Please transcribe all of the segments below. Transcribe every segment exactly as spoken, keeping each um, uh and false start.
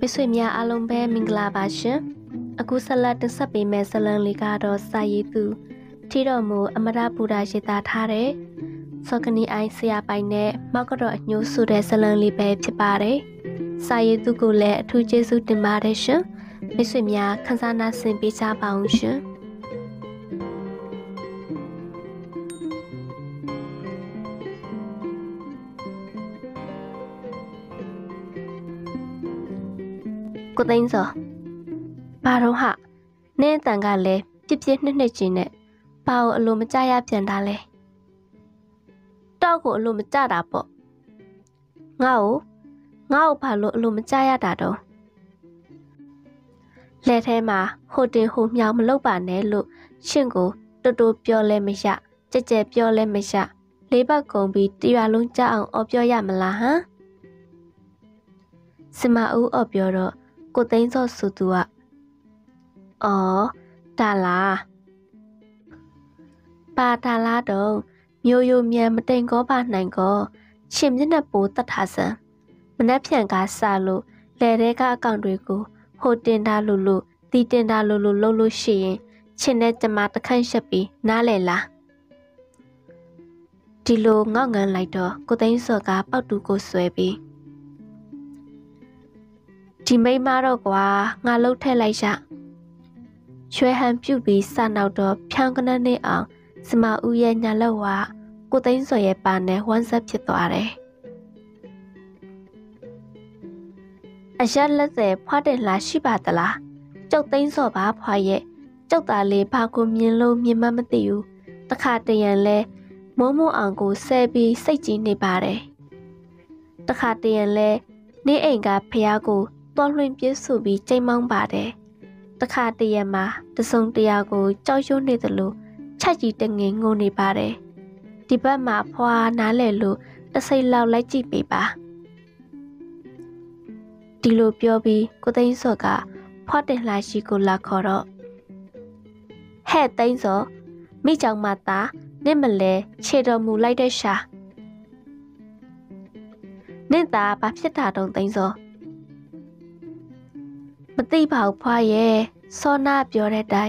วิสุยมีอารมณ์แบบมิงลาบาชอากุศลตั้งสติแม่สลังลิกาโรสายตุที่เราโมอมราบูราชิตาทาเรสกนีไอเซียไปเนมากรอญูสุเรสลังลิเบจิปาเรสายตุกุเลทูเจสุติมาเรชวิสุยมีขันซานาสินปิจาบาอุชกูเต้นซะบาร์โรฮะเน่ต่างกันเลยจิบเย็นในจีเน่เปาอารมณ์ใจยาเปลี่ยนได้เลยตอกอารมณ์ใจดับปะเงาเงาพาลุอารมณ์ใจยาดัดเลเทมาโหดีโหมยาวมันเล่าป่านเนลุเชิงกูตัวตัวเปียวเลยไม่ใช่เจเจเปียวเลยไม่ใช่เลยบ้ากงบีตีวาลุงจ้าอังอเปียวยามันละฮะสมาอูอเปียวรอกูเต้นสดสุดตัวอ๋อดาราปาดาราดงโยโย่เมียมันเต้นก็ปาไหนก็ชิมยันน่ะปูตัดท่าซะมันได้เพียงการซาลุเลเรก้ากังดุยกูโหดินดาลุลุตีดินดาลุลุลุลุชินเชนเนจะมาตะขั้นเฉปีน่าเลยล่ะดิโลงอกเงินไหลดอกูเต้นสดกับเป้าดูกูสวยปีที่ไม่มาหรอกว่างานเลิกเทไรจ้ะช่วยหันผิวบีสานเอาดอกเพียงกันนั่นเองสมาอุยงานเลิกว่ากูเต้นสวยปานในวันสับเฉตัวอะไรอาจารย์ละเสพพอเดินลาชิบาตละเจ้าเต้นสอบาพอเยเจ้าตาเลพากูมีโลมีมามันติอยู่ตะขาดยันเลยโมโมอ่างกูเซบีใส่จีในบาร์เลยตะขาดยันเลยนี่เองกับพยากูตอนเรียนพิสูจน์บีใจมั่งบาดเดตะขาเตียมาตะทรงเตียกูเจ้าโยนในตะลุชาจีตังเงินงูในบาดเดที่บ้านมาพวานาเลลุตะใส่เราไล่จีปีบาดิโลเปียวบีกูเต้นสกะพอเดินลายชีกูลาคอร์แห่เต้นสกมิจังมาตาเนี่ยมันเล่เชดอมูไล่ได้ชาเนี่ยตาปับเชตาตรงเต้นสกมันตีเผาพ่อเย่ซ่อนหน้าเปียวได้ได้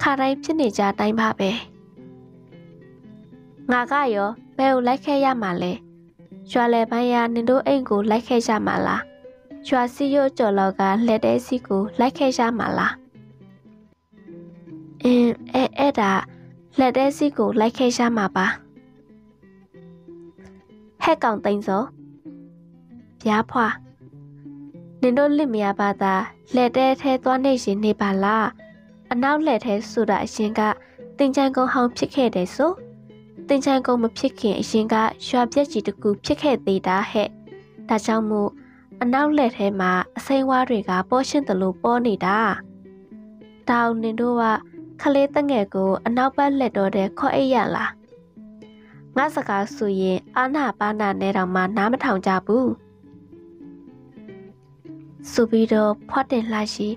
ข้าไรพิเนจาได้บ้าเบงาก้ายอเบลไล่แค่ยามาเลยชัวเล่พยานิโดเองกูไล่แค่ยามาละชัวซิโยจอลกาเลเดซิกูไล่แค่ยามาละเอเอเอดาเลเดซิกูไล่แค่ยามาปะให้กองติงโซยาพ่อเนโดลิมียาบาตาเล่เดเทตัวในชินในบาลาอันน้าเล่เทสุดาชินกะติงจังกงเฮาพิเคเดโซติงจังกงมาพิเคชินกะชอบเยจิตกูพิเคตีดาเหตตาจังมูอันน้าเล่เทมาเซวาริกาโปชินตะลูโปนิดาดาวเนโดว่าคาเลตังเงกูอันน้าบ้านเล่โดเดข้อเอียนล่ะงาสกาสุเยอานาปานาในดังมาน้ำมะถางจาบูสุบิโดพอดเดินลาชี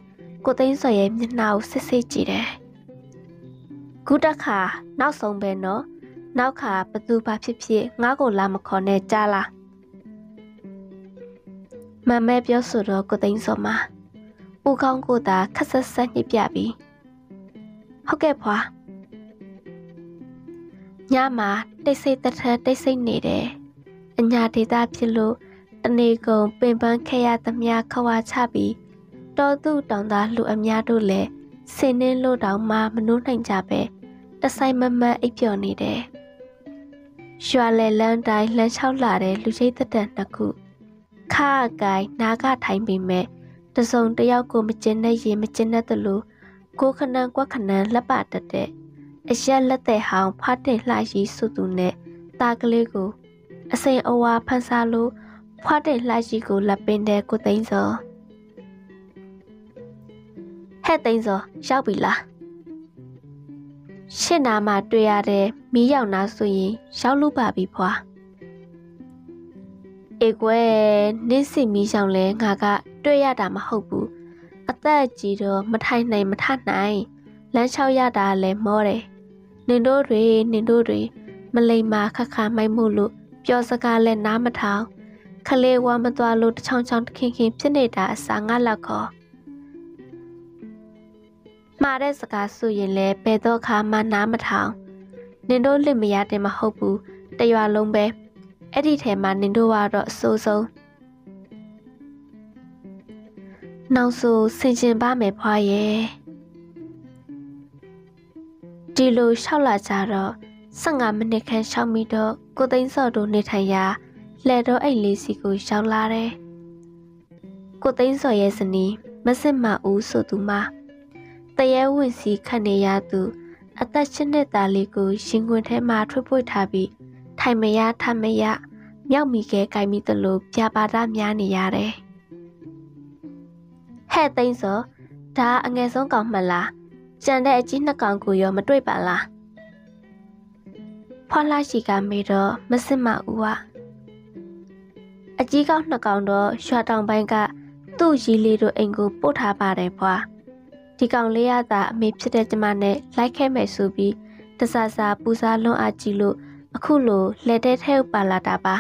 กูเต้นสวยมีนาวเซซีจีเดกูดักขาน้าส่งเบนเนาะน้าขาประตูบาพิพิง้ากูลามาขอเนจ้าละมาแม่เปียวสุดกูเต้นสมาอูกองกูตาคัสเซนยิบยาบีเขาเก็บพอยามาได้เซตเธอได้เซนี่เดอัญญาดีตาพิลุอันนี้ก็เป็นบางแค่ยาตำยาขวาชาบีต่อตู้ต่างตาลูกอัญญาดูแลเซนเนโลดาวมามนุษย์แห่งจ่าเปแต่ใส่มาแม่อีกอย่างนี้เด้ชัวร์เลยเรื่องใดเรื่องเช่าหลาเด้ลูกใช้ตะเดินนักกูข้ากายน้าข้าไทยมีแม่แต่ทรงเดียวกูไม่เจนได้ยินไม่เจนได้ตะลูกูคะแนนกว่าคะแนนละบาทเด็ดไอเช่นละแต่หางพัดเด็ดลายยีสุดุเนตากเลี้ยกูเซนอวาพันซาลูพอเดินลายจีกูลับเป็นเด็กกูเต้นซะให้เต้นซะชอบปีละเช่นนามาตัวยาเดมีอย่างน่าสวยชอบลูกบาบีพอเอกเว้นิสิมีอย่างเล่งากะตัวยาดามาหกบุอัตเตจีโดมาไทยในมาท่าไหนและชาวยาดาเล่มอเรเนโดรีเนโดรีมาเลยมาค้าขายไม่มูลุเปียวสกาเล่น้ำมะเท้า คะเลว่ามันตัวลุดช่องช่องเข่งเข่งเช่นเดียดาสางานละก็มาได้สกัดสุยินเล่เปโตคามาน้ำมาทางเนโดเล่ไม่อยากเดินมาฮบูแต่ว่าลงเบเอดีแถมมาเนโดว่าดอกโซโซนางสูสินเชนบ้าไม่พอเย่ดีลูชอบละจ้าดอกสังงานมันเด็กแค่ชอบมีดอกกูตั้งสอดูในทายาและดอกไอลีสิกูชอบลาเร่กูตั้งสอเยสนีไม่เส้นมาอูสุตุมาแต่ยังวุ่นสิคันเนียตุอัตเช่นเดตาลีกูชิงกุนเทมาทุบปุยทาบีไทยเมียทำเมียเมียวมีแก่ไก่มีตลบยาบาดามยาเนียเร่แค่ตั้งสอถ้าเงี้ยสองกองมาละจันได้จีนักกองกูยอมมาด้วยปะละพอลาชิกาเมโดไม่สมาอุวะอาจีก้าวนักกองโดชัวตองไปกะตู้จีเลโดเองกูปูทาบาได้ปะที่กองเลียตาเมพิเดจมาเนไล่แค่แม่สูบีแต่ซาซาปูซาลงอาจิลุอคุโลเลเดเทลปาลาตาปะ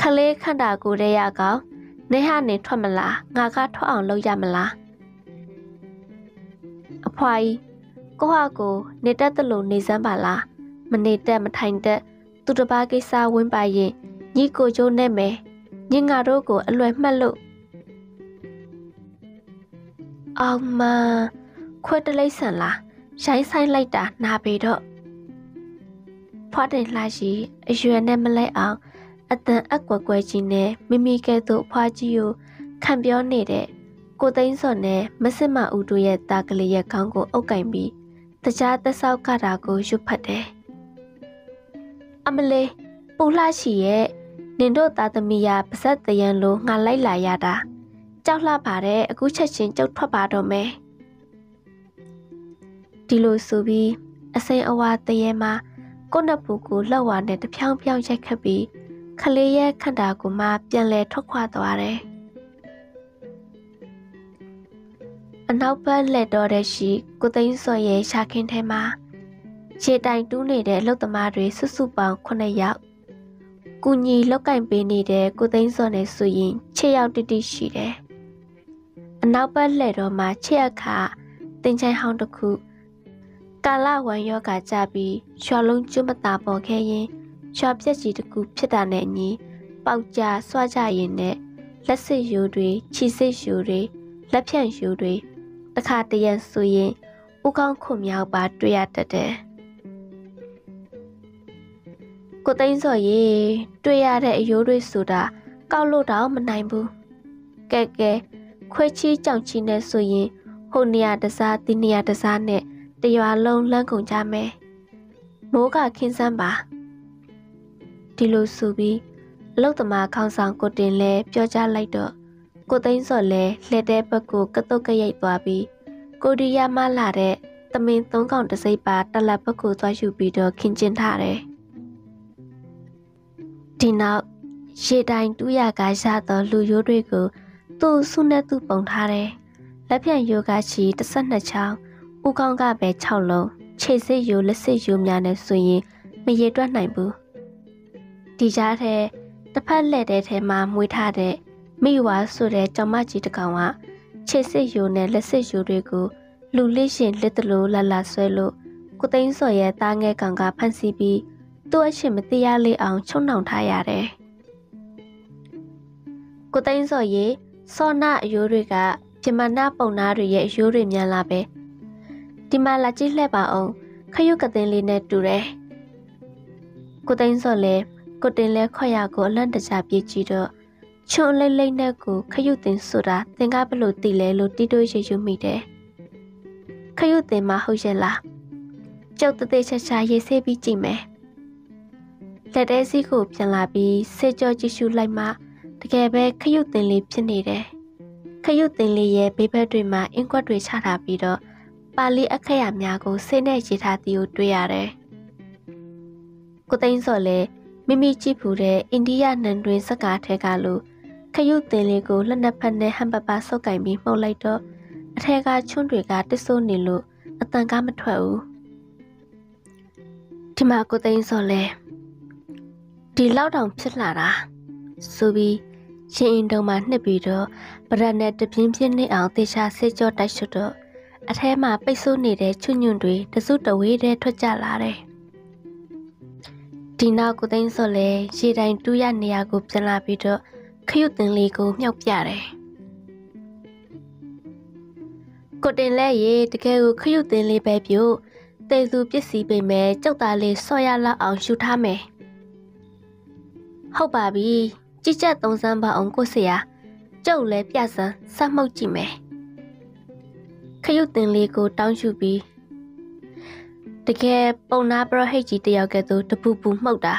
คะเลขันดากูเรียกาวเนื้อหาเนื้อทอมละงาการทออ่างเรายามละอภัยก็ว่ากูเนตตะลุในจังบาละมันเนตมันไทยเดตุตบากิซาวินไปยิยี่กูโจเนเมยิ่งงาโรกูอร่อยมาลุออกมาควยตะไลสันละใช้ไซไลตานาเบดอพอเดินลาชีเยือนเนมันไลอ่างอาจารย์อักกว่ากว่าจริงเนไม่มีแกตัวพอจิวคันเบียวเนเดกูตั้งสอนเนไม่สมาอุดุยตากลียกังกูเอาไก่บีแต่จ้าแต่สาวการากูชุบผัดเดอเมเลปูลาชีเยเนโดตาตมียาประสาทยันโลงานไล่หลายยาดาเจ้าลาบาเดกูเชิดเชิญเจ้าทบาดอเมดิโลซูบีอาศัยอวาตเยมาก็นับผูกูเล่าวานเนตเพียงเพียงใช้ขบีคลีแยกขันดากูมาเปลี่ยนเลทุกความตัวเรอันเอาเป็นเลดอเรชีกูตั้งสวยชาเคนเทมาเชตันดูในเดลตมาด้วยสุสุบังคนในยักษ์กูยีแล้วกันเป็นในเดกูตั้งสวยในสุยินเชียร์ดิดิชีเดอันเอาเป็นเลดอมาเชียร์ขาตั้งใจห้องตะคุกาลาวันยอกาจาบีชวนลงจุ่มตาบอแค่ยิชอบเจ้าจีตะกูเพื่อตาแนนี้เป่าจ่าสว่าจ่าเย็นเนและเสียยูรีชีเสียยูรีและเพียงยูรีตะขาเตียนสุยอุกองขมยาวบาดดุยาเตเดกูตั้งสอยดุยาเดยูรีสุดาเก้าลูกดาวมันนายบูแกแกคุยชี้จังชีเนสุยฮุนยาเดซาตินยาเดซาเนเตียวาลงเรื่องของจ่าแม่หมูกะคินซันบาดิโลซูบีโลกตมาข้างสางกดเดินเล่เปียวจ้าไล่ดอกกดเต้นสดเล่เล่เดปะกูกระตุกกระยัยตัวบีกูดียามาหลาเดตะเมนต้องกองตะไซปาตะลับปะกูตัวอยู่บีดอกขินจินท่าเดทีนอกเชตันตุยากาชาต่อลูโยด้วยกูตู้สุนัตตุปองท่าเดและเพียงโยกาชีตะสันนะชาวอุกองกะเบชาวลงเชเซโยและเซโยญาเนสุยไม่เยด้วยไหนบูดีจ้าเทตะพัดเล่เดเทมามวยท่าเดไม่ว่าสุดเดจอมมาจีตะกาวะเชสซี่ยูเนและเซยูริกูลูลิชินเลตโลลาลาซวยโลกูตั้งสอยตาเงกังกาพันซีบีตัวเฉินไม่ตียาเลยเอาช่องหนองทายาเดกูตั้งสอยซอนายูริกะจิมานาปงนาหรือเยยูริมีลาเบดิมาลาจิเล่ป่าองขยุกเตนลีเนตูเรกูตั้งสอยเลกดเดินเล่ขยากูเล่นแต่จับยีจีดอช่วงเล่นเล่นเนี่ยกูขยุตินสุดาเต็งกาเป็นหลุดตีเล่หลุดตีด้วยเชยูมีเดขยุติมาเฮเจล่ะเจ้าตัวเตชะชาเยเซบีจีไหมแต่ได้สิกูเปลี่ยนลาบีเซจอจิชูไลมาแต่แกเบขยุตินลีพินีเดขยุตินลีเย่ไปไปด้วยมาอิงกว่าด้วยชาดาบีดอปาลีอัคยามยากูเซเนจิทาติโอด้วยอะไรกูเต็งสอเล่ไม่มีจีบูเรอินเดียนันเรียนสกัดเทกาลูขยุติเลกูลันดับพันเนฮัมบาบาสกัยมีเมาไลโตเทกาชุนริกาเตโซนิลูอัตังกามาถวายอูที่มากูเตนโซเล ဒီလောက်တောင်ဖြစ်လာတာဆိုပြီးရှင်အိမ်တော်မှာနှက်ပြီးတော့ဗရန်နဲ့တပြင်းပြင်းနဲ့အောင်တေချာဆေးကြောတိုက်ရှုတော့အထဲမှာပိတ်ဆို့နေတဲ့ချွညွန့်တွေတစုတဝေးတည်းထွက်ကြလာတယ်။ဒီနောက်ကိုသိန်းစောလည်းရေတိုင်တူးရနေရာကိုပြန်လာပြီးတော့ခရုတင်လေးကိုမြှောက်ပြတယ်။ကိုတင်လဲရေတကယ်ကိုခရုတင်လေးပဲပြုတ်တေစုပစ္စည်းပေမဲ့ကြောက်သားလေးဆော့ရလောက်အောင်ရှူထားမယ်။ဟုတ်ပါပြီ။ကြည်ကြက်သုံးစမ်းပါအောင်ကိုဆရာ။ကြောက်လဲပြစမ်းစမှုတ်ကြည့်မယ်။ခရုတင်လေးကိုတောင်းယူပြီးတကယ်ပုံနာပရဟိတ်ကြီးတယောက်ကသူတပူပူမှုတ်တာ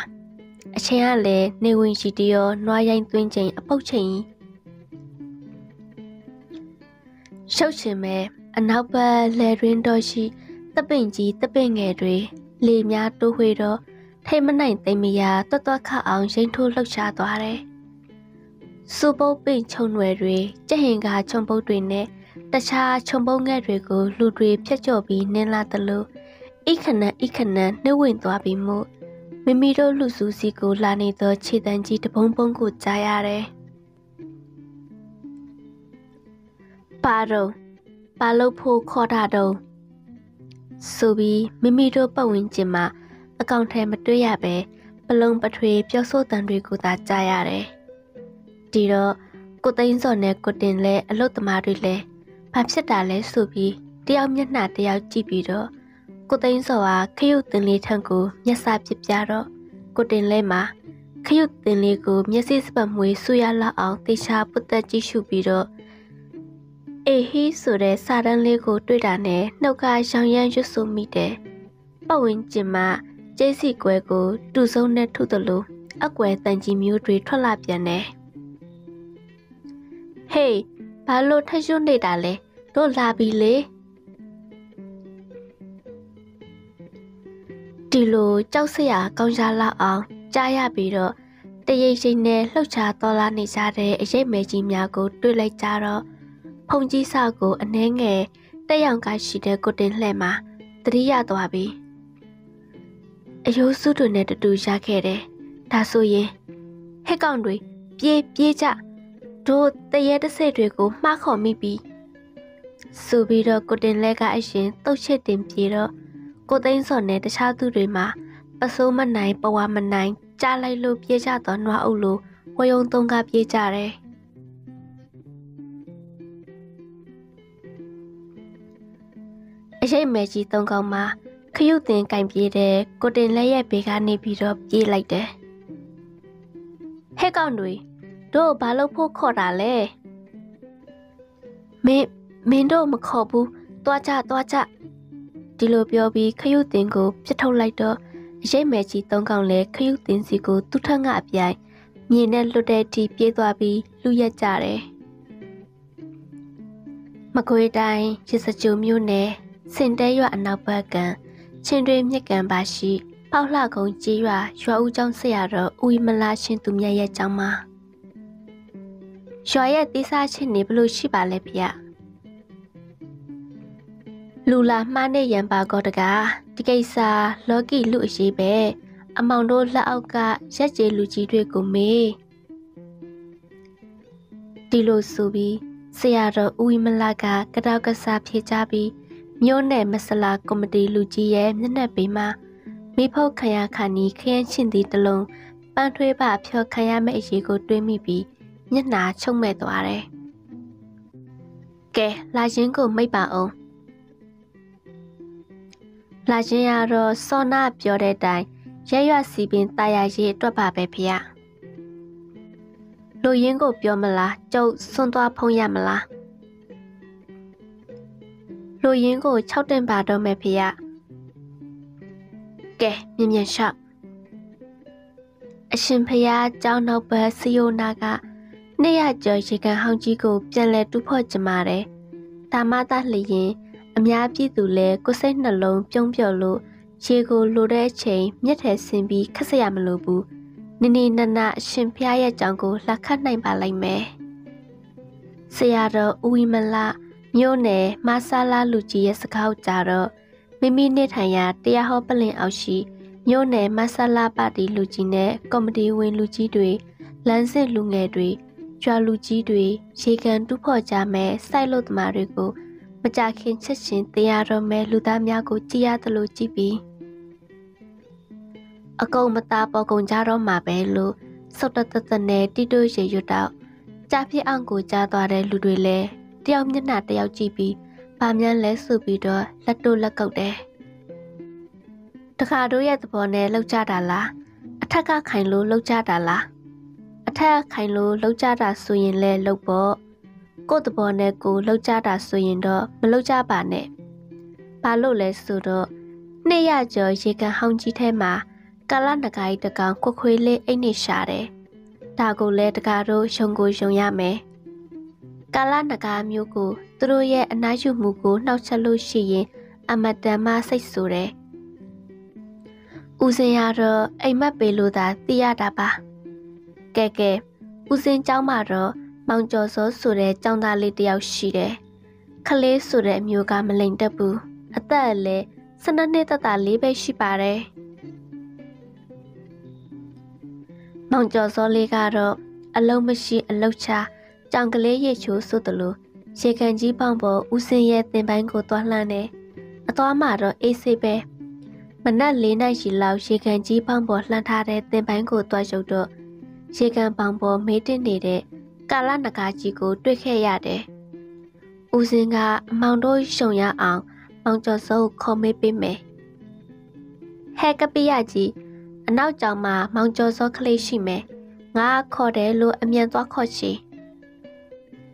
အချင်းကလည်းနေဝင်ရှိတရောနွားရိုင်းသွင်းချိန်အပုတ်ချိန်ရှုပ်ရှင်မဲ့အနောက်ဘက်လယ်တွင်တော်ရှိတပင့်ကြီးတပင့်ငယ်တွေလေများတိုးဝှေ့တော့ထိတ်မနိုင်သိမ်မရာတွတ်တွတ်ခအောင်ရိမ့်ထိုးလှုပ်ရှားသွားတယ်စူပုတ်ပင့်ချုံွယ်တွေကြက်ဟင်ကချုံပုတ်တွေနဲ့တခြားခြုံပုံးငယ်တွေကိုလူတွေဖြတ်ကျော်ပြီးနင်းလာသလိုအိခဏအိခဏနှိမ့်ဝင်သွားပြီးမှမိမိတို့လူစုစီကိုလာနေသောခြေတန်းကြီးတပုံးပုံးကိုကြားရတယ်။ပါတော့ပါလို့ဖို့ခေါ်တာတော့ဆိုပြီးမိမိတို့ပတ်ဝန်းကျင်မှာအကောင့်ထဲမတွေ့ရပဲပလုံပထွေပြောဆိုတန်တွေကိုသာကြားရတယ်။ဒီတော့ကိုသိန်းစောနဲ့ကိုတင်လဲအလုတ်သမားတွေလဲဘာဖြစ်တာလဲဆိုပြီးတယောက်မျက်နှာတယောက်ကြည့်ပြီးတော့ကိုသိန်းစောကခရုတင်လေးထံကိုမျက်စာပြပြတော့ကိုတင်လေးမှာခရုတင်လေးကိုမျက်စိစပတ်မွေးဆူရလောက်အောင်တေချာပုတ်တက်ကြည့်ရှုပြီးတော့အေဟီဆိုတဲ့စာတန်းလေးကိုတွေ့တာနဲ့နှုတ်ကရောင်ရမ်းရွတ်ဆိုမိတယ်ပတ်ဝန်းကျင်မှာကျိစီကွဲကိုတူဆုံးနဲ့ထုသလိုအကွယ်တန်ကြီးမျိုးတွေထွက်လာပြန်တယ်ဟေးဘာလို့ထရွတ်နေတာလဲတို့လာပြီလေဒီလိုကြောက်စရာကောင်းရလောက်အောင်ကြားရပြီးတော့တရိပ်ရှိနဲ့လှုပ်ရှားတော်လာနေကြတဲ့အရေးမဲကြီးများကိုတွေ့လိုက်ကြတော့ဖုန်ကြီးဆောက်ကိုအနှဲငယ်တက်ရောင်ကရှိတဲ့ကိုတင်လှဲ့မှာတတိယသွားပြီအယိုးစုတွေနဲ့တူတူရခဲ့တယ်ဒါဆိုရင်ဟက်ကောင်တွေပြေးပြေးကြတို့တရေတဆိတ်တွေကိုမှားခေါ်မိပြီးဆိုပြီးတော့ကိုတင်လဲကအရင်တုတ်ချက်တင်ပြေတော့ကိုသိန်းစောနဲ့တခြားသူတွေမှာပစိုးမနိုင်ပဝါမနိုင်ကြားလိုက်လို့ပြေးကြတော့နွားအုပ်လိုဝယုံသုံးကပြေးကြတယ်အရေးမဲကြီးသုံးကောင်မှာခရုတင်ကင်ပြေးတဲ့ကိုတင်လဲရဲ့ဘေကနေပြီးတော့ပြေးလိုက်တယ်ဟဲ့ကောင်တွေတို့ဘာလို့ဖို့ခေါ်တာလဲမင်းမင်းတို့မခေါ်ဘူးတွားကြတွားကြဒီလိုပြောပြီးခရုတင်ကိုပြစ်ထုတ်လိုက်တော့အရေးမဲကြီးသုံးကောင်လဲခရုတင်စီကိုသူ့ထက်ငါအပြိုင်မြင်နဲ့လွတ်တဲ့အထိပြေးသွားပြီးလူရက်ကြတယ်မကွေတိုင်းရစကြိုမြို့နယ်စင်တဲရွာအနောက်ဘက်ကချင်းတွင်မြက်ကန်ပါရှိပေါက်လှကုန်းကြီးရွာရွာဦးကျောင်းဆရာတော်ဦးမလာရှင်သူမြတ်ရဲ့ကျောင်းမှာရွာရဲ့တိစားချင်းနေဘလို့ရှိပါလဲဖေ။လူလာမှားနဲ့ရံပါကောတကားဒီကိစ္စလောကီလူအရေးပဲအမောင်တို့လက်အောက်ကရက်ကျေလူကြီးတွေကိုမေးဒီလိုဆိုပြီးဆရာတော်ဦးဝီမလကကတောက်ကစားဖြေချပြီးမြို့နယ်မဆလာကော်မတီလူကြီးရဲ့မျက်နှာပေးမှာမိဖို့ခရခဏီခင်းချင်းသည်တလုံးပန်းထွေးပါဖြောခံရမယ့်အရေးကိုတွေးမိပြီးမျက်နှာချုပ်မဲ့သွားတယ်။ကဲလာရင်ကိုမိတ်ပါအောင်။လာရင်ရတော့စောနာပြောတဲ့အတိုင်းရဲရွစီပင်တာယာရေးအတွက်ပါပဲဖေ။လူရင်းကိုပြောမလားကျုပ်စွန့်သွားဖုံးရမလား။လူရင်းကို၆တင်ပါတော့မယ်ဖေ။ကဲမြင်မြင်ရှောက်။အရှင်ဖေ။ကျောင်းနောက်ဘက်စီယိုနာကနေ့ရကျော်ရေကန်ဟောင်းကြီးကိုပြန်လဲတူဖို့ကြမှာတယ်။ဒါမှသာလျှင်အများပြည်သူလဲကိုယ်စိတ်နှလုံးပြုံးပြော်လို့ရေကိုလိုတဲ့အချိန်မြက်ထဲဆင်းပြီးခက်စရာမလိုဘူး။နေနေနနာအရှင်ဖျားရဲ့ကြောင်ကိုလှခတ်နိုင်ပါလိမ့်မယ်။ဆရာတော်ဦးဝီမလမြို့နယ်မဆာလာလူကြီးရဲ့စကားကြတော့မိမိနေထိုင်ရာတရားဟောပလင်အောက်ရှိ โยเนมาซาลาปาติลูจิเนคอมเมดี้วินลูจิด้วยแลนซ์ลุงเงยด้วยจวาลูจิด้วยเชกันทุกพ่อจ่าแม่ไซโลตมาริโกมาจากเข็นเชิดเฉินเตียรอแม่ลูดามยาโกจิยาตโลจิบีอากงมาตาปอกงจารอมาเปลูสดตตเนติโดยเฉยดาวจ่าพี่อังกูจ่าตัวเรลูด้วยเล่เตียวยันหนาเตียวจิบีพามยันและสูบีดอลัดดูลักเกาเดตะขาดูยาตะพอเนเล่าจ้าดาละอัฐกาไข่รู้เล่าจ้าดาละอัฐกาไข่รู้เล่าจ้าดาสุยินเล่เล่าโบก็ตะพอเนกูเล่าจ้าดาสุยินดอมาเล่าจ้าป่านเนปาลูเลสุดอเนียเจอเชกันห้องจีเทมากาลันตะกายตะกางควคุยเล่ไอเนชาเดตากูเล่ตะขาดูชงกูชงยามเมกาลันตะกามิวกูตัวเย่อนาจูมูกูนอกชะลูชียินอมาดามาใส่สุเดอุเซนยาโรไอมาเปลูดาตียาดาบะแกแกอุเซนเจ้ามาโรมังจอโซสุเรจังตาลีเดียวชีเดคาเลสุเรมิวกามะเลนตะปูอัตเลสนันเนตตาลีเบชิปาเรมังจอโซเลกาโรอโลมะชีอโลชาจังกะเลเยชูสุตะลูเชกันจีปองโบอุเซนเยตินไบโกตั้วหลั่นเนอตั้วมาโรเอเซเบมันนั่นเลยนายชิลาวเชกันจีปังบอหลังทาเรเต็มแบงกูตัวจุดเชกันปังบอไม่ได้เนเดกาลันกาจีกูด้วยแค่ยาเดอุซิงกามังโดยชงยาอ่างมังจอโซคอไม่เป็นเมแฮกะปิยาจีอันนอกจากมามังจอโซคลีชิเมงาคอเดลูอเมียนตัวคอชี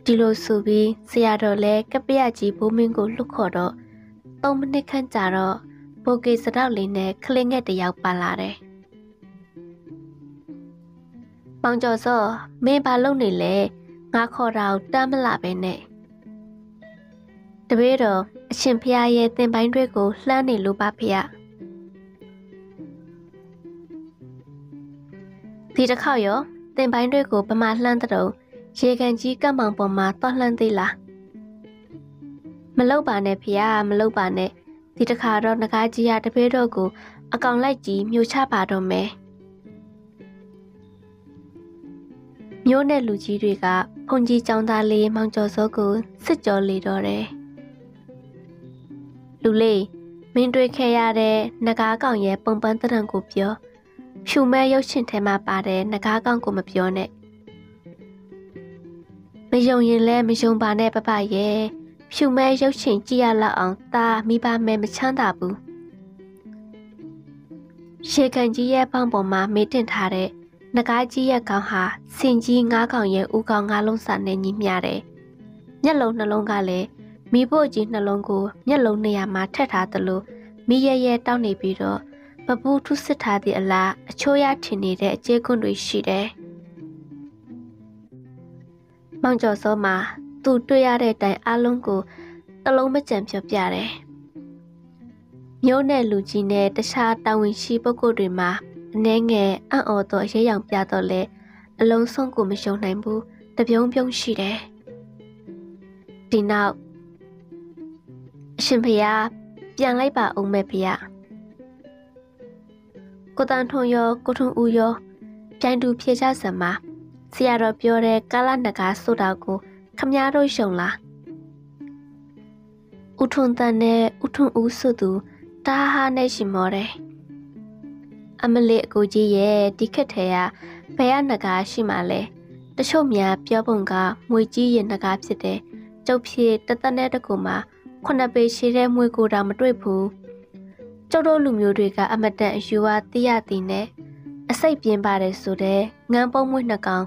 ดิโลสูบีเซียโดเลกะปิยาจีบูมิงกูลูกขอดอตรงมันได้ขั้นจารอโปเกสระเลนเน่เคลงแง่แต่ยาวปาลาเดปังจอโซเมบาลงนี่แหละงาขอเราตามละไปเน่ตะเบ้ดออฉินพญาเยตินไบด้วยกูหลั่นนี่ลูบาพญาทีตะคอกยอตินไบด้วยกูประมาณหลั่นตะดงเชกันจี้กั่มหม่องปอมาต้อหลั่นได้ล่ะมะลุบาเน่พญามะลุบาเน่ที่ตะขาเราหน้ากาจียาตะเพื่อเรากูอากองไล่จีมิวชาบาดอมเมมิวเนลูจีด้วยกะพงจีจังตาลีมังจอโซกูซึจอลีดอเรลูเล่มินด้วยแค่ยาเรหน้ากากองเย่ปงปันตะดังกูเปียวชูแม่ยกชินเทมาปาเรหน้ากากองกูมาเปียวเน่ไม่ยงยินเล่ไม่ยงบาเน่ปะปะเย่ชูแม่ยกเฉินจียาละอองตามีบาแม่มาช่างตาบูเชกันจีแย่ปังปอมาไม่เดินทาเรนกาจีแย่กองหาสินจีงากองเยอูกองงาลงสันในยิ้มยาเรญาลงนลงกาเลมีโบจีนลงกูญาลงเนียมาแท้ทาตะลูมีแย่แย่ต้องหนีปีรอปะปูทุสิทธาติอลาอโชยาถิ่นนี่เดเจกุนด้วยชีเดมังจอโซมาตูด้วยยาเรแต่อารมณ์กูตะลงไม่แจ่มเฉียบยาเรโยเนลูจีเนตะชาตาวินชีปะกูหรือมาแนงแงอ่อนอ่อตัวเชยอย่างปยาตัวเละอารมณ์ส่งกูไม่ชงไหนบูตะเพียงเพียงชีเดดีนาวชินพยาเปียงไล่ป่าองค์แม่พยากูตันทงโยกูทงอูโยใจดูเพียชาสมาเสียรอเปียวเรกาลันนากาสุดากูคำยาโดยชงละอุทุนตาเนอุทุนอุสุดูตาฮาเนชิมอเรอเมเลกูจีเยติเกเทียเปียนากาชิมาเลตะชมยาเปียวปงกามวยจีเยนากาผิดเดจုပ်ဖြည့်တတနဲ့တကူမှာခုနှစ်ပေရှိတဲ့မွေကိုတာမတွေ့ဘူးကျုပ်တို့လူမျိုးတွေကအမတန်အယူဝါတိရတိနဲ့အစိတ်ပြင်းပါတယ်ဆိုတဲ့ငန်းပုံးမွေနှစ်ကောင်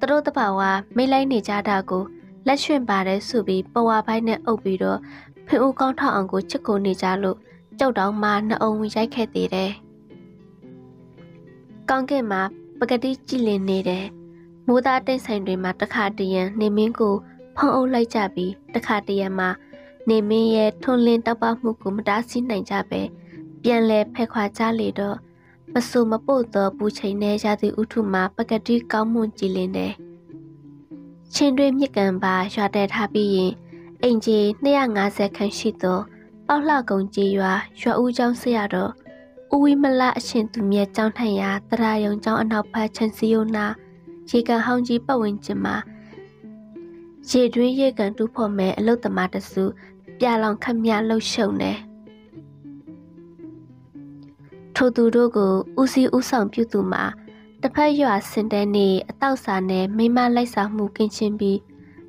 တတို့တပါဝါမိလိုက်နေကြတာကိုလက်ရှင်ပါတဲ့ဆိုပြီးပဝါဘိုင်းနဲ့အုပ်ပြီးတော့ဖိအိုးကောင်းထောက်အောင်ကိုချစ်ကိုနေကြလို့ကြောက်တောင်မှနှအုံဝင်ရိုက်ခဲ့သေးတယ်။ကောင်းကင်မှာပကတိကြည်လင်နေတယ်။မိုးသားတိတ်ဆိုင်တွေမှာတခါတရံနေမင်းကိုဖုံးအုပ်လိုက်ကြပြီးတခါတရံမှာနေမင်းရဲ့ထွန်းလင်းတောက်ပမှုကိုမတားဆီးနိုင်ကြပဲပြန်လဲဖက်ခွာကြလေတော့မဆူမပုတ်တော့ပူချိန်နဲ့ရာသီဥတုမှာပကတိကောင်းမွန်ကြည်လင်တယ်เช่นด้วยมิกันบาชาเดทาบียินเอ็งจีเนียงาเซคันชิโตเป้าหล่ากงจีวาชัวอูจองเซียโดอ อุ้ยมาละเช่นตุเมียเจ้าไทยาตรายองเจ้าอันเอาพาเชนซิโยนาชีการห้องจีปะเวนจมาเจด้วยเยกันทุพ่อแม่เลิกตมาตะสูยาลองคำยาเลิกเชิงเนทุตุโรโกอุซีอุสังพิวตุมาแต่พายาสินเดนีเต้าสาเนไม่มาไล่สามูกินเชนบี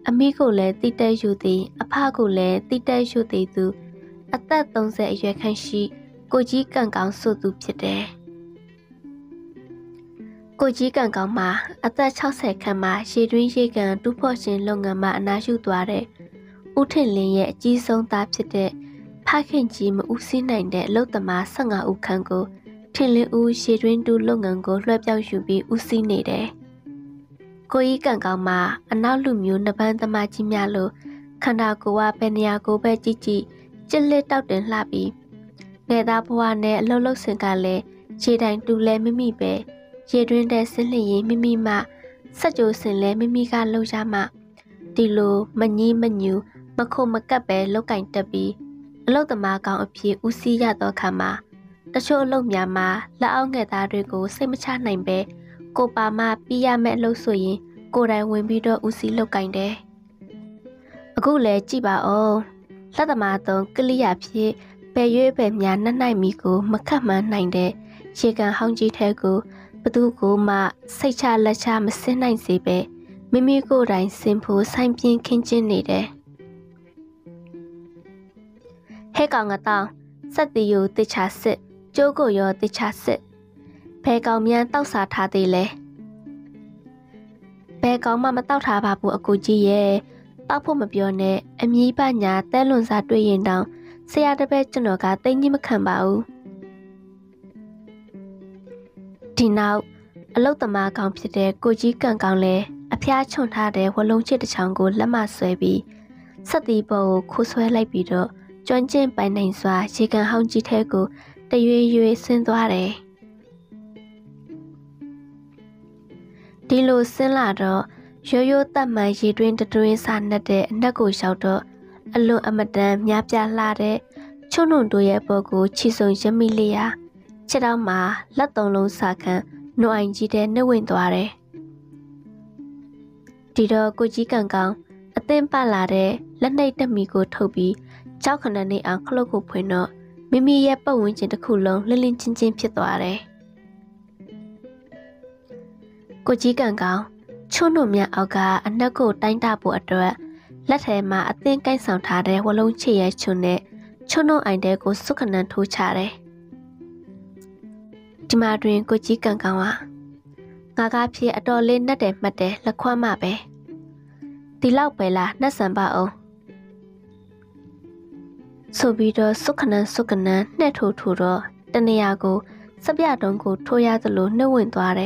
อามีโกเลติเตยูตีอาภาโกเลติเตยูตีตูอัตตาตรงเสยยคันชีโกจีกังกังสุตุพิเดโกจีกังกังมาอัตตาเช่าเสกขันมาเชดุนเยกันทุพ่อเชนลงเงินมาอนาชูตัวเดอุทินเลียจีทรงตาพิเดภาคเห็นจีมาอุซินไหนเดโลตมาสังอาอุคังโกเทเลอูเชดุนดูลงเงินโกรวบยาวอยู่บีอุซินไหนเดโกยีกังกังมาอนาลุมยูนับบันตมาจิมยาโลคันดาโกวาเปนยาโกเบจิจิเจเลตเอาเดินลาบีเนตาพวาเนเล่าเลิกเสียงกันเลยเจดังดูแลไม่มีเบเจดุนเดสินเลยไม่มีมาสัจโจสินเลยไม่มีการเล่าจามาติโลมันยีมันยูมาโคมกับเบเล่ากันตะบีเล่าตมากองอภิอุซียาตัวขามาตะโชเล่ายามาแล้วเอาเงตาเรโกเซมชาไหนเบโกปามาปิยาแม่เล่าสวยโกได้เวนบีดออุซีเล่ากันเดกูเลยจีบาโอลัตมาตรงกลิยาพีเปยเย่เปยญาณนายมีกูมาข้ามาไหนเดเชี่ยกันห้องจีเทกูประตูกูมาใส่ชาละชามาเส้นในสีเปไม่มีกูไรเซมพูใส่เพียงเข็นเจนนี่เดให้กองกระตองสติอยู่ติชาสิโจโกโยติชาสิเปกองมีนเต้าสาธาตีเลยเปกองมามาเต้าทาบาปูอกูจีเยป้าพูดมาเปียเน่อมีปัญญาแต่หล่นซาด้วยเย็นดังเสียดายไปจนหนูกาเต้นยิ่งไม่ขันเบาทีน่าวอารมณ์ต่อมาของพิเดกูจีกังกังเลยอภิญาชนท่าเดหัวลงเชิดช่างกูและมาสวยบีสติโบคู่สวยไล่ปีโดจวนเจนไปในสวาชีกันห้องจีเทกูแต่ยุยยุยเส้นตัวเลยดีโลเส้นหลาดโยโย่ตามมาจีดวินตะดวินสันนัดเดนักกูชาวโตอารมณ์อมตะหยาบจาลาเดช่วงหนุ่มตัวเย่ปกูชีสงจะมีเลียเช้ามาลัดตรงลงสาขันโนอันจีเดนเวนตัวเรดีดอกูจีกังกังอเต็มปาลาเดและในตะมีกูทบีเจ้าขณะในอังคลกูเพื่อนไม่มีเย่ปวนเจนตะคูลงเล่นลินจินจินเพียตัวเรกูจีกังกังช่วงหนุ่มยาเอากาอันนักกูตั้งตาปวดด้วยและแถมมาอัดเต้นใกล้สาวทาเรวลงเชียร์ชนเนช่วงหนุ่มไอเดกูสุขนันทูชาเรจิมาเรียนกูจีกังกังวะงากาเพียอดอเล่นนัดเดมาเดและความมาเปตีเล่าไปละนัดสัมบาโอสุบิโดสุขนันสุขนันเนทูทูโรตันยากูสับยาดงกูโทยาตลุเนวินตัวเร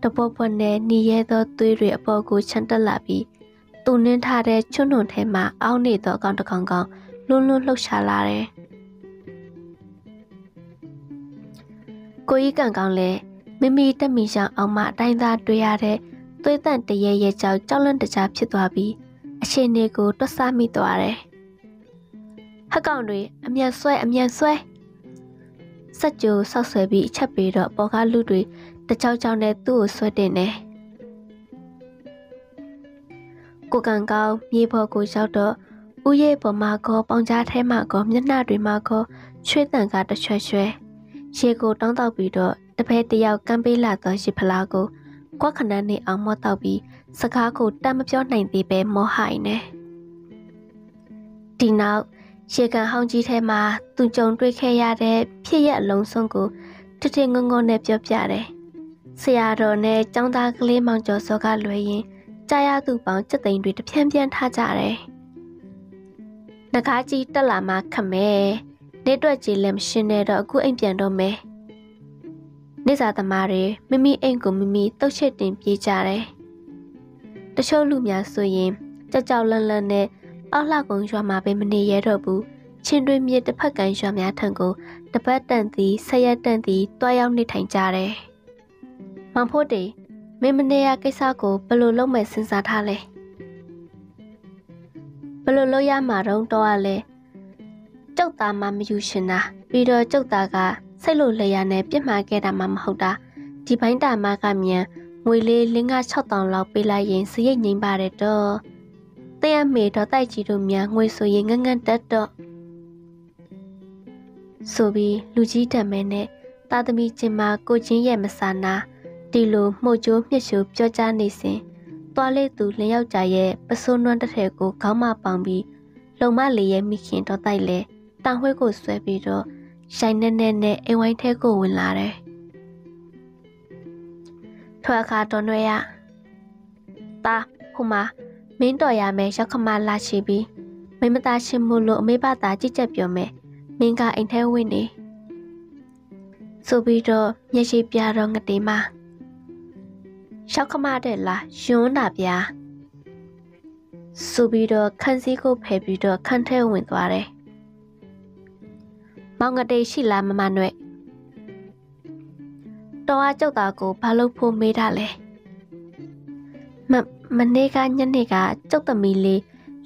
ตบปนเนนีเยตตุยเรียปกูชันตลาบีตุนเนทาเรชุนหนุนเทมาเอาเนตกองตะกองกองลุ่นลุ่นลูกชาลาเรกูอีกังกองเลยไม่มีแต่มีจังเอามาได้ตาตุยอะไรตุยตันแต่เยเยเจ้าเจ้าเล่นแต่จับชิดตัวบีเชนเนกูตัวสามีตัวเรฮักกองด้วยอเมียนซวยอเมียนซวยสัจจูเศร้าเสียบีชับบีดอกปอกาลูด้วยแต่เจ้าเจ้าในตู้สวยเด่นเลยกูกังเกามีพอกูเจ้าเดออุเย่ปอมาโกปองจ้าแท้มาโกยันนาดุยมาโกช่วยต่างกันแต่ช่วยช่วยเชกูต้องต่อปีเดอแต่เพติยาวกันไปหลาต่อชิพลาโกกว่าขนาดนี้เอามอต่อปีสกากูตั้งมาเจ้าในตีเป็นมอหายเนี่ยทีนั้นเชกันห้องจีแท้มาตุนจงด้วยแค่ยาเดพี่ยาหลงส่งกูทุเรียนงงในเปียบจ่าเลยเสียโรเน่จังตากลีมังจอสกัดรวยยินใจยาตุปังจะติงดุยตะเพี้ยนเพี้ยนท่าจ่าเลยนักการจีตลาดมาขเมเนด้วยจีเลมชินเนดอกูเองเปลี่ยนดอมเมเนจ่าตมาเรไม่มีเองกูไม่มีต้องเช็ดติงปีจ่าเลยแต่โชลูมีสุยินจะเจ้าเลินเลินเน่เอาลากงชัวมาเป็นมันดีเยดอบูเช่นด้วยมีแต่พักกันชัวมีทังกูแต่เพื่อเตินตีเสียเตินตีตัวยาวในถังจ่าเลยมังพูดดิไม่มันเนียกิซาโกบลูโลกใหม่สินสาธาเลยบลูโลกยามาร้องตัวเลยเจ้าตามาไม่อยู่ชนะปีเดียวเจ้าตากา ส่ลูเลยในเปียมาแกดามามหดาที่ไปดามากามีมวยเลเลี้ยงอาชอบตองเราไปลายเย็นซื้อยิงบาเรตเตียเมดไตจีดูมีงวยสวยเงินเงินเด็ดดอกสุบีลูจีดามเนตาตมีเจมาโกจิเยมสานาตีลูโมโจเมียชูจอจานิเซตัวเลตูเลี้ยงใจเย่ประสนวนตะเถกูเขามาปังบีลงมาเลี้ยมีเขียนต่อไตเล่ตั้งไว้กูสวยบีดอใช้แน่ๆเน่เอไว้เทกูเวลาเลยทัวคาตัวน้อยอะตาคุมาเม้นต่อยาเมชอบขมาลาชีบีเม้นมาตาชิมูโลไม่บ้าตาจิเจ็บอยู่เมเม้นกาเองเทวินเอสุบีดอยาชีปยารองกันดีมาชอบขมาเด็ดละชิวนับยาสุบีดอขั้นซีกูเพบีดอขั้นเทวินตัวเลยมองกระเดชิลามามาหน่วยตัวเจ้าตากูพาลูกพูดไม่ได้เลยมันมันในการยันในการเจ้าตามีลี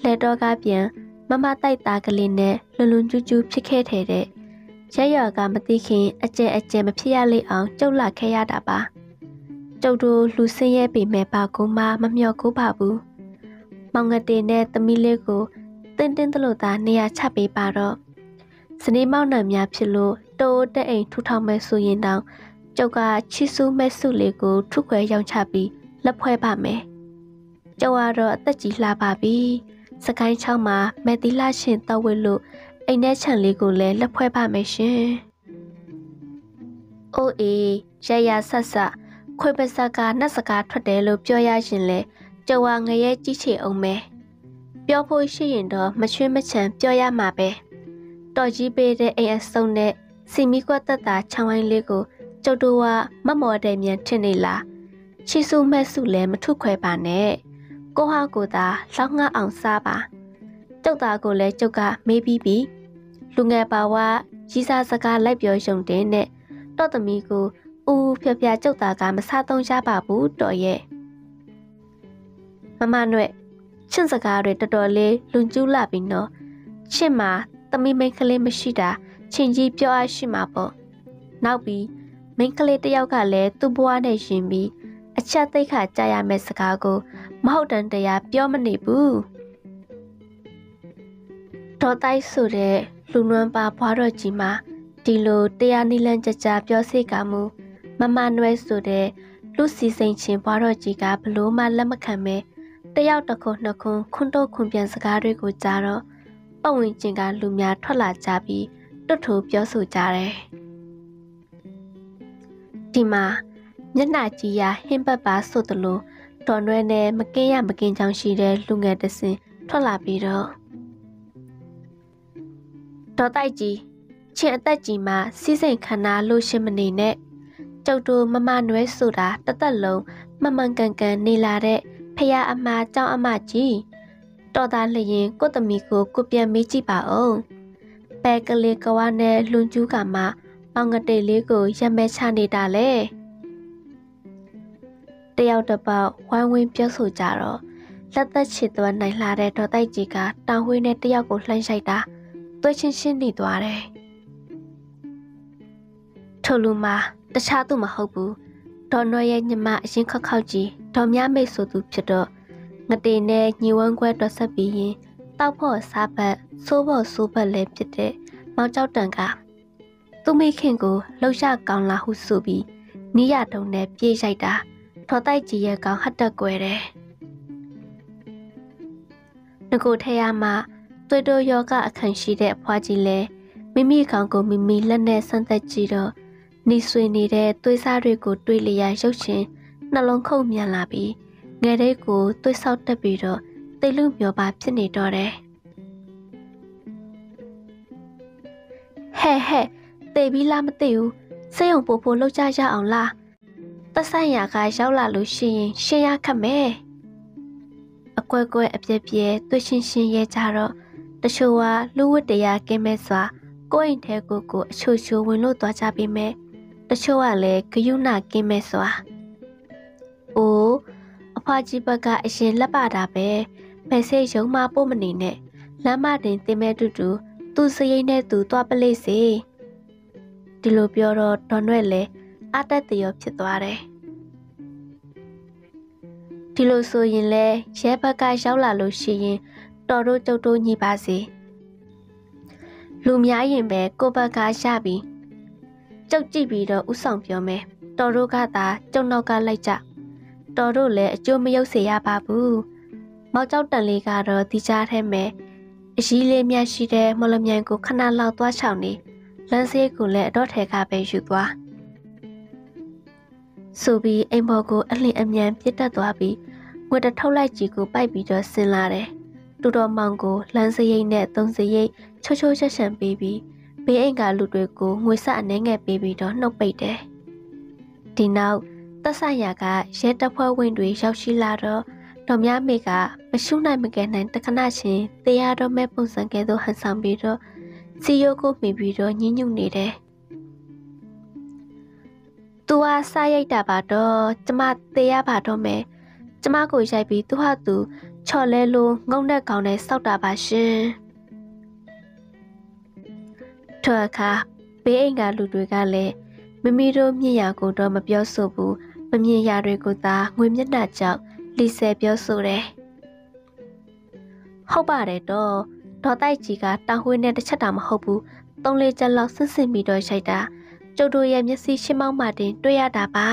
และตัวกาเปียงมามาใต้ตากระลินเน่ลุลุนจูจูพิเคเทเดใช้ยาการมาตีขิงอาเจอาเจมาพิยาลีเอาเจ้าหลักแค่ยาดาบะเจ้าดูลูซี่เย่ปีแม่ปากูมามัมยอกูบาบูมองกระเดเน่ตามีเลกูเต้นเต้นตลอดตาเนียชาปีปารอสนิมเอาหน่อยาพิลูโตได้เองทุกทางไม่สู้ยินดังเจ้ากาชิซูไม่สู้เลกูทุกเวยังชาบีและพวยบาเมเจ้าวารอตจิลาบาบีสกายช่างมาแมติลาเชนตะเวลูไอแน่ฉันเลกูเลและพวยบาเมเชโอเอชายาสัสะคุยเป็นสกานัสกาทวดเดลูเปียวยาชินเลเจ้าวางเงยจิเชอเมเปียวพูดชื่อยินดอมาช่วยมาเชนเปียวยามาเปต่อจีเบเดเอสโซเนซิมิกวาตตาชาวอังเลกูเจ้าดูว่ามะมอเดเมียนเทนนี่ละชิซูแม่สุเลมาทุกแควบานเน่ก็ฮากูตาเล่าง่าอ่างซาบะเจ้าตากูเลยเจ้ากะไม่บีบีลุงแงป่าว่าชิซาสกาไล่เบียวชงเดเน่ต่อตมีกูอูเพียเพียเจ้าตากามาซาต้องชาบะบูต่อเย่มามาหน่วยชินสกาเรตโดเลลุงจูลาบินเนาะชิมาตมีเมงคลีไม่ใช่ด่าเชนจีเปียวอาชิมาปอน้าบีเมงคลีเดียวกันเลยตัวบัวในชิมบีอาชาติขาดใจยาเมสกาโกมหดันเดียเปียวมันดีบูต่อไตสุดเดลุงนวลปาพวารจิมาดีโลเตียนิลันจะจับเปียวเสกามูมามาหน่วยสุดเดลุซีเซงชินพวารจิกาบลูมาละมขันเมเดียวตะคนนักคนคุณโตคุณเปียนสกาด้วยกูจารอปวินจิงการลุมยาทลาจาบีตุถูเปียวสู่จาเรทีมายันนาจียาเห็นปะปะสุดตลูตอนเวเนมาเกียมาเกียจังชีเดลุงเงดสินทลาบีรอต่อไตจีเชียนไตจีมาซีเซนคณะลูเชมนีเนเจ้าดูมามาหน่วยสุดาตะตะลงมามังกันกันนีลาเรพยาอามาเจ้าอามาจีตอนนั้นเลยยังก็ตมีกูกูเปียมิจิป่าเองแปกะเลกว่าเนลุนจูกามาบางกะเตเลกูยามแม่ชาเนดาเล่เตียวตะเปาควายวินเปียวสู่จารอลัตตะฉิตัวไหนลาเดตอไตจิกาตาหุยเนเตียวกูหลั่นใส่ตาตั้วชินๆหนีตัวเด้โทลุมาตะชาตุมะหอบบูดอนน้อยเยญมะอရင်ค็อกๆจีดอมยะเมยสู่ตุผิดดอกตีเนยีวันแควตัวสับปียินเต้าพ่อซาบัดซูบอซูบัดเล็บจิตเดเมาเจ้าตังกาตุไม่เข่งกูเล่าชากองลาหุสูบีนิยาตรงเนเปียใจตาทอไตจีเยกองฮัตตะเกวเดนกูเทียมาตัวโดโยกะขันชีเดพวาจีเลมิมีกองกูมิมีและเนสันตจีโดนิสุยนีเดตัวซาเรกูตัวเลียยกเชนนลงเข้ามีลาบีไงได้กูตัวเศร้าตะปีรอตีลืมเบียวบาปเสน่ห์ดอเร่เฮ่เฮ่เตบีลามาติวเสียงปูปูลูกจ้าจ้าเอาละตาใส่ยากายเจ้าละลูกชิงเชียยาขแม่อกวยกวยอเปียเปียตัวชิงชิงเยจ้ารอตะชัวลูกวัดเดียเกเมสวาก้อยเทกูกูชูชูวินลูกตัวจ้าปีแม่ตะชัวเลยกยุนาเกเมสวาโอ้พอจีบกะเชนละบาดาเปเมเซยงมาปุ่มนีเน่ละมาเดินเตเมตุตุตุเสยเนตุตัวเปเลเซ ดิโลเปียโรดอนเวลเลอาตติยอบจิตวาเรดิโลซูยินเลเชปะกายเจ้าหลาลูชิยินตอรูเจ้าตัวยีบาสีลูมยายินเบโกปะกายชาบีเจ้าจีบีโดอุส่องเปียวเมตอรูกาตาเจ้านอกาไลจักตอรูเลอจูไม่ยกเสียบาบูเมาเจ้าตันเลกาโรติจาแทเมชีเลมียชีเดมลเมียนกูขนาดเราตัวเฉานี้ลันเซกูเละดอเทกาไปอยู่ตัวสูบีไอโมกูอันเลอเมียนพิจารตัวบีเมื่อจะเท่าไรจีกูไปบีดอสินลาเดตูดอมังกูลันเซยิงเนตตรงเซยิโชโชเชฉันบีบีเบเองกาหลุดด้วยกูงวยสะอันเงยบีบีดอนกไปเดทีนาวตัสายากาเชตพ่อเวนดุยเจ้าชิลาโรดอมยาเมกามาช่วงในเมื่อกี้นั้นตะขณะชินเตียดอมแม่ปุ่นสังเกตดูหันสามบีโรซีโยกุมีบีโรยิ่งยุ่งนี่เด้ตัวสายใหญ่บาดอจะมาเตียบาดอแม่จะมากุยใจบีตัวตูชอเลลูงงได้เก่าในเศร้าตาบาชิเธอค่ะเป้เองกาหลุดด้วยกันเลยไม่มีโรมียากูโดมาเปียวสูบูไม่มียาเรกูตางวยยันดาจักลิเซเปียวสูเร่เข้าป่าเร่ดอดอใต้จีกาตาหุยเนี่ยจะชะดามเข้าบูต้องเลยจะล็อกซึ่งสิ่งมีโดยใช้ตาเจ้าดูยามยักษ์ซีเชื่อมั่งมาดินด้วยยาดาบ้า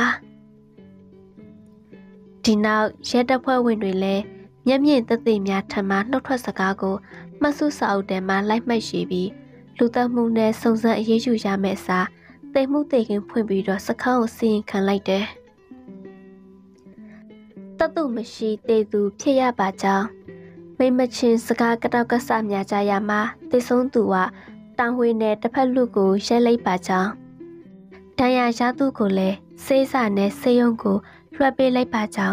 ทีน่าเช็ดดับเพลิงวินวิเล่ยามเย็นตะตีมีอาธรรมานกทวัสกาโกมาสู้สาวเดมาไล่ไม่ชีบีลูกตามุงเนสงสารเยจูยาเมซาเตมุเตกินพูนบีโดสักเข้าซีนขันไล่เดตตุมชีเตดูเพียบาจาไม่มาชินสกากระดากระสามยาจายามาเตสงตัวต่างหุยเนตพัลลูกูใช้ไล่บาจาทายาชาตุกูเลเซซาเนเซยงกูรวบไปไล่บาจา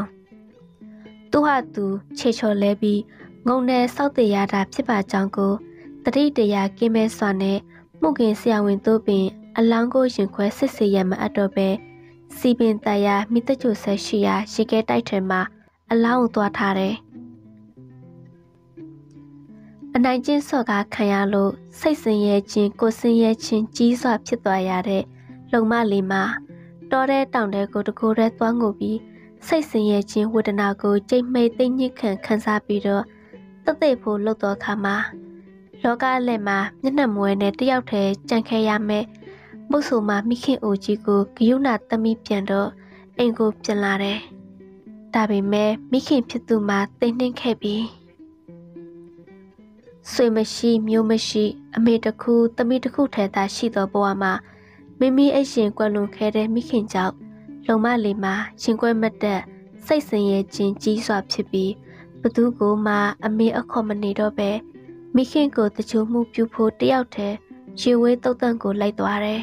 ตัวหัตูเชชอเลบีงงเนสาวเตียดาพิบาจากูตรีเตียกิเมสวเนมุกินเสียงวินตูเป็นอลังกูยิงควายเสเสียมาอดเบซีเบนตายามิตรจุเซชิยาชิเกไตเทมาอลาองตัวทาเรอันนั้นจินสกาขยาโลใส่เสียจินกูเสียจินจีสวบพิตัวยาเรลงมาลีมาตอเรต่างเดกูตะกูเรตัวงูบีใส่เสียจินวัฒนากูใจไม่ติ่งยิ่งแข็งขันซาปีโดตั้งแต่ผู้ลงตัวขามาโลกาเลมายันหนามวยในที่ยาวเทจังแคยามเมบุษมามิคิโอจิกูกิยุนาตมิเปียนโดเองกูเปียนลาเร่แต่เป็นแม่มิคิพิตุมาเต้นเน่งแค่บีสวยไม่ชีมิวไม่ชีอเมตะคูตมิตะคูแทนตาชีตัวบัวมาไม่มีไอเชียงกวนลงแค่ได้มิคิเจ้าลงมาเลยมาเชียงกวนมาแต่ใส่เสียงจินจีสวบชิบีประตูกูมาอเมอคอมมันนี่โดเบมิคิกูตะชูมูพิวโพเตียวเทชีวิตตัวตังกูไล่ตัวเร่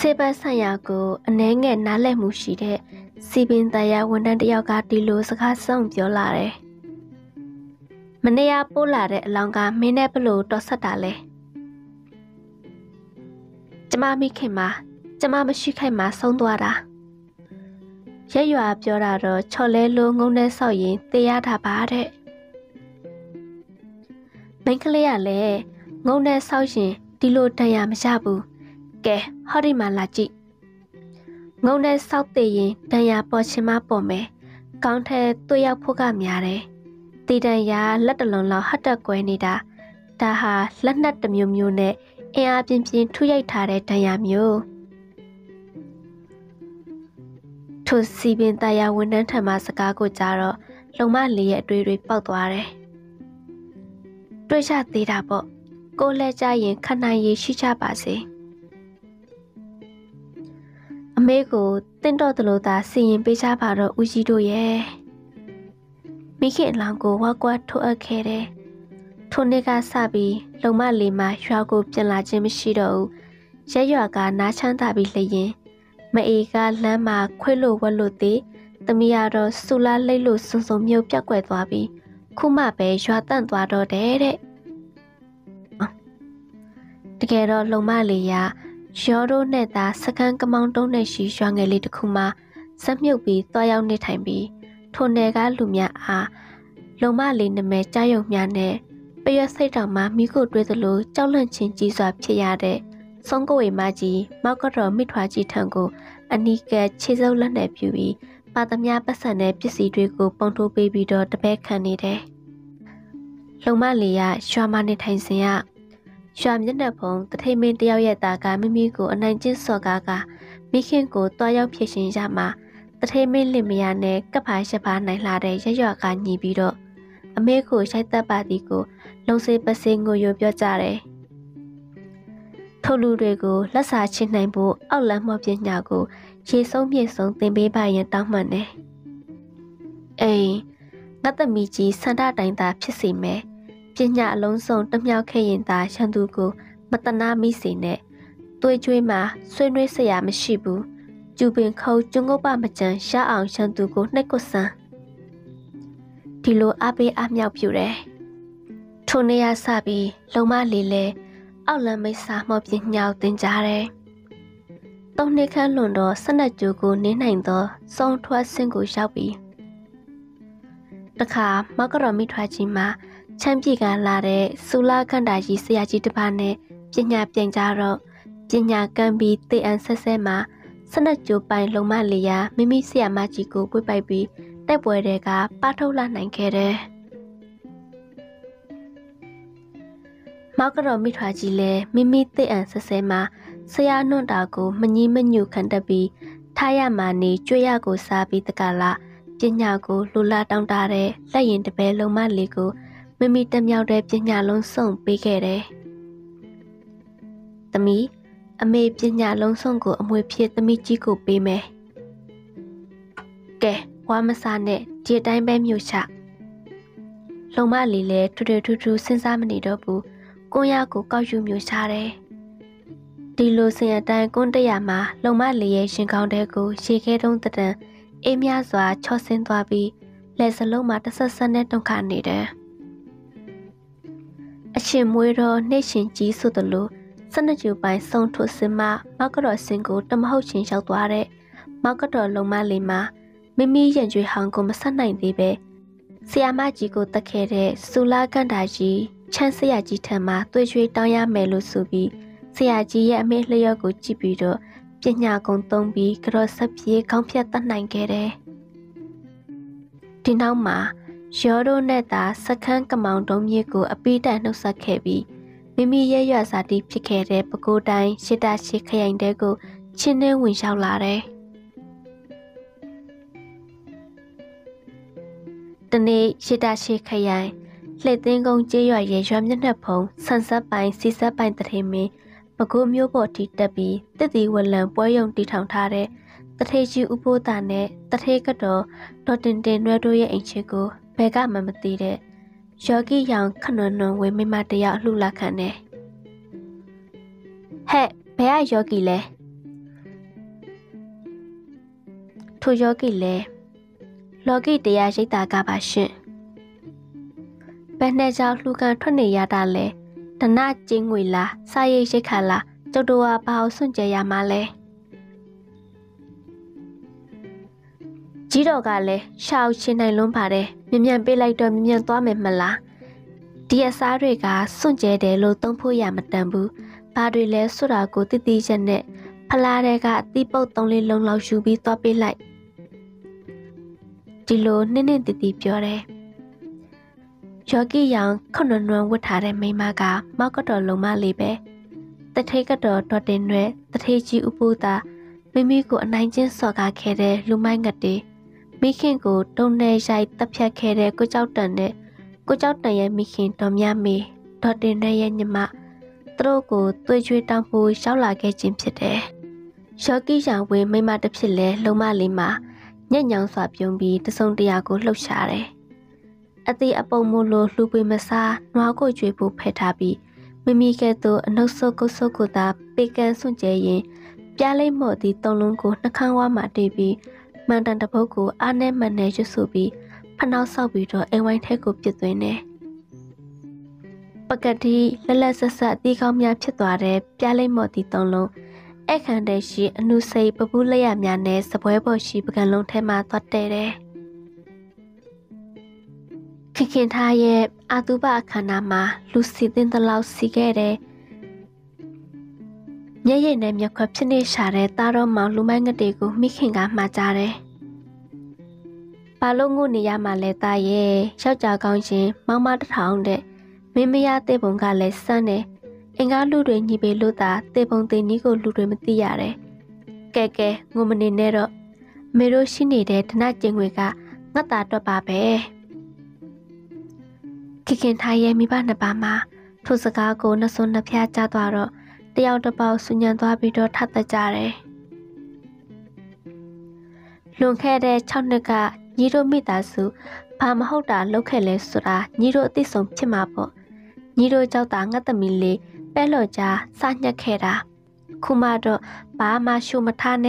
เซบาสายากูอันไหนเงินน่าเล่มูชีเดซีบินตายาวันนั้นเดียวกันดีลูสกัดส่งเดียวลาเรมันเดียปูลาเรหลังกันไม่แน่เปลูดอสตาเลยจะมาไม่เข้มมาจะมาไม่ชิเข้มมาส่งตัวละเยอะอยู่อาเปียวลาเรชอเลลูงงเนสอยยินเตียดาบ้าเรไม่เคลียเลยงงเนสอยยินดีลูตายาไม่จับบูแกฮอริมาลาจิงงเนสาวเตยินตายาปอชิมาปอเมกองเทตัวยาพวกกามยาเรตีตายาลัดตะลงเราฮัตตะกวยนิดาตาหาลัดนัดตะมิวมิวเนเออาปินปินทุยย้ายทาเรตายามิวทุสีบินตายาวันนั้นธรรมสกาโกจารอลงมาเลียดุยดุยปอกตัวเรด้วยชาตีดาปอโกเลจายินขณะยิชิชาปาสิอเมกูเต้นต่อตลอดตาเสียงไปชาบาร์อุจิโดเย่มิเกลหลังกูว่ากว่าทุกเคเรทุนในการสาบีลงมาลีมาชัวกูเปลี่ยนลาจิมิชิโดใช้ยาการน้าช่างตาบีเลยยินมาเอการและมาควยโลวันโลติตมียาโรสุลาเลโลสงสมโยบจักแกวตัวบีคู่มาไปชัวตันตัวโดเด้เด้ตะเกลลงมาลียาชอโรเนตาสักครั้งกำมังตรงในชีชวางเงลิตคุมาสัมยุบีตัวยาวในไทยบีทุนเนกาลุมยาอาลงมาลินเมจ้ายงยาเนไป ไปยาไซดามามีกูด้วยตลอดเจ้าเล่นเชิงจีสวบเชียร์เดส่งก็เวมาจีมาก็รอมิดหัวจีทางกูอันนี้แกเชื่อเจ้าเล่นแอบอยู่อีปาตมยาภาษาแนบจีสีด้วยกูปองทูเบบีดอตะแบกคันนี้เดลงมาเลียชัวมาในไทยเสียชัวมยันเดพงแต่ไทยเมนเตียวใหญ่ตากาไม่มีกูอันนั้นจีสวกากามีเขียนกูตัวยาวเพียงเชียงจามาแต่ไทยเมนเลมยาเนก็พายเฉพาะในลาเดใช้ยอการยีบีดออเมกูใช้ตาบาดีกูลงเซปเซงโกโยเปียวจาเลยทลูเรกูลักษาชินในบุเอาละมอเปียญากูเชยส่งเมียส่งเต็มใบยันตั้งมันเนเอ้ยนัตมีจีสันดาดังตาพิเศษไหมเปียญาลงส่งตั้มยาวแค่ยันตาฉันดูกูมัตนามิสิเนตัวช่วยมาช่วยนุ้ยสยามไม่ชิบุจูเบนเขาจุงก็บ้ามาจังชาอ่างฉันดูกูในกุศลทีโลอาเปอาเมียวผิวแดงโทเนียซาบีลงมาลีเลเอาละไม่สามารถเปลี่ยนยาวเต็มใจเลยต้องในขั้นหลงดอสนัดจูกูเน้นหนังดอส่งทัวเส้นกูชาวบีตะขามักเราไม่ทัวจิมาฉันพี่การลาเดสุลาคันดาจิสยาจิตบาลเนเปลี่ยนยาเปลี่ยนใจเราเปลี่ยนยาการบีเตอันเซเซมาสนัดจูไปลงมาลียาไม่มีเสียมาจิกูปุยไปบีแต่ป่วยเด็กกับป้าเท่าลานไหนแค่เดมากรอมิถวาจีเลมิมิเตอันเซเซมาสยานนดากูมันยิ้มมันอยู่ขันตะบีทายามานีช่วยยากูซาบิตะกาละเจียญากูลูลาตองตาเดและยินตะเบลงมาลีกูมิมิตะเมียวเดเจียญาลงส่งไปแก่เดตะมีอเมเจียญาลงส่งกูอมวยเพียตะมีจีกูไปเมแกว่ามาซาเนเจียได้แม่มิวชะลงมาลีเลทุเรทุทุเส้นซามันดีดอบูก้นยากูก็อยู่มิวชาเดดีโลเซียตันก้นตะยามาลงมาลีเยชิงกองเดกูเชเกตงตะตันเอเมียสวาชอเซนตัวบีเลสลงมาตะซัสเนตงคานีเดอาชิมวยรอเนชินจีสุตะลูสนจูไปส่งทุซิมามากรอซิงกูตะมะหุชิงชอกตัวเดมากรอลงมาลีมามิมิยันจุยฮังกูมาสั่นไหนดีเบเสียมาจีกูตะเคเดสุลากันดาจีฉันเสียจีเธอมาตัวช่วยต้องยาเมลูสูบีเสียจีแย่เมลยอกูจีบีโดเปียญากงตงบีกระสับเพียของเพียตันไหนแกเดที่น้องมาเชอโดเนตาสักครั้งกำมังดมเยกูอปีแต่นกสักเคบีมิมิเย่ยาสาดีพิเคเดปกูได้เชดาเชขยันเดกูชินเนวินชาวลาเดตอนนี้เชดาเชขยันเล่นเต้นกงเจียเย่ชอมยันเดพงสันสะไปซีสะไปตะเทมีปะกูมิวบอดีตะบีตะตีวันหลังป่วยยงตีถองท่าเดตะเทจีอุปโตาเนตะเทกระโดดโดดเด่นเด่นด้วยด้วยเองเชกูเบก้ามันมาตีเดชอกี้ยังขนนนเวไม่มาเดียลูลาคันเนเฮ้เบก้าชอกี้เลยทุชอกี้เลยลอกี้เดียใช้ตากาบาชิเป็นเจ้าลูกการทุนในยาดาเลยแต่หน้าจริงหุ่ยละสายใช้ขาละเจ้าดูอาเบาสุนใจยามาเลยจีดอกาเลยชาวเชียงในล้มผาเลยมีเมียนไปไล่โดนมีเมียนตัวเหม็นมาละเดียสาเรกาสุนใจเดโลต้องพูดยามาเติมบุปาดูแลสุรากูติดีจันเนพลาเรกาตีเป้าต้องเล่นลงเราชูบีตัวไปไล่จีโลเน้นๆติดติดเปียวเลยชอกี้ยังเขาหนนวงวัฏาได้ไม่มากาเมากระโดดลงมาเลยเบแต่เทกระโดดโดดเด่นเวแต่เทจีอุปูตาไม่มีกูอันไหนเช่นสอกาเคเดลูไม่งัดดีมีเข่งกูตรงในใจตับยาเคเดกูเจ้าเดินเนกูเจ้าเดินยังมีเข่งตอมยามีโดดเด่นได้ยันยมะโตกูตัวช่วยตังปูเจ้าหลาแกจิมเสดชอกี้ยังเวไม่มาดับเสลลงมาเลยมายันยังสวบยงบีแต่ทรงเดียกูหลบชาเลยอติอปงโมโลลูเปมาซาหนัวกูจุยปูเพทาบีไม่มีแกตัวอนุสกุสกุตาเปกันสุนเจยินปลาเล่หมอตีตรงลงกูนักข้างว่ามาดีบีมันดันตะพกูอาแนมันเนจุสุบีพนาวเศร้าบีรอเอวันเทกูปิดตัวเนปกติและและสัสตีเขามีพิจตัวเรปลาเล่หมอตีตรงลงเอขันเดชีอนุเซปบุลยามยานเนสบวยบอชีปกันลงเทมาตัดเตเร คิดเห็นทายอาตุบะขนามาลูซิดินตลาวสิเกเรเย่เย่ในมีความพิเศษชาเรตารอมาลุมังกเดกุมิขิงกามาจาเรปาลงูนิยามาเลตาเย่เช้าจากองชิมังมาตะทองเดไม่ไม่ยาเตบงกาเลสันเนเองกาลูเรนีเบลูตาเตบงเตนิโกลูเรมติยาเรแกแกงูมันเนรอเมโรชินีเดทนาเจงเวกางตาตัวปาเบคิดเห็นทายมีบ้านนับมาทุสกาโกนสุนนพยาจาตัวรอเตียวตะเบาสุญญตัวบิดอทัตจาเรลงแค่เดชอนกะยิโรมิตาสุพามหกดาลกแค่เลสุรายิโรติสมชิมาปะยิโรเจ้าตางตมิเลเปโลจาสัญญาแคราคุมาโดป้ามาชูมาท่านเน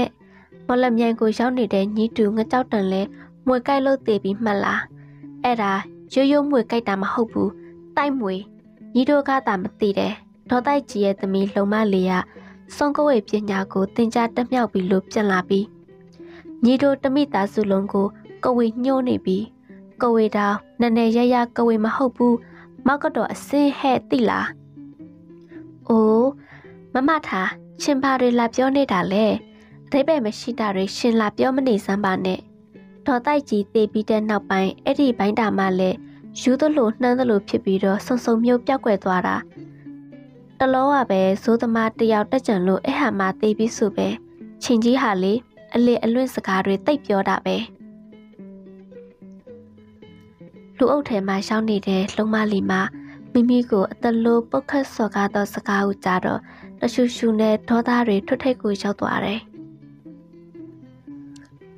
มลำยันกุยเจ้าหนีเดยิดูงเจ้าตันเลมวยใกล้โลเตบิมาลาเอราโยโย่มวยไก่ตามาหูบูใต้มวยยีโดกาตามตีเดทอใต้เจียตมีลงมาเลียส่งก็เวเปียญาโกตินจาตะเมี่ยวปีลุบจันลาปียีโดตมิตาสุลงโกกเวโย่นี่ปีกเวดาวนันเนยยากเวมาหูบูมากระโดดเส้นแห่ตีลาโอ้มามาถาเชิญพาเรลาเปียวเนดาเล่ได้แบบไม่ชิดาเรเชิญลาเปียวมันดีสามบานเนทอใต้จีเตปีเดนเอาไปเอดีไปด่ามาเลยชูตลุนั่นตลุผิดปีรอส่งส่งเมียวเปียกแกวตัวละตลอดไปสู้ตมาเตียวได้จังลุเอหามาตีพิสูจน์ไปชิงจีหาลีอเลอลุ่นสกาเรติเปียวด่าไปลูกเอาเถมาเช้านี้เดลงมาลีมามิมิโกตลุปกคัสสกาต่อสกาอุจารอและชูชูเนทอตาเรทุเทกุยเจ้าตัวอะไร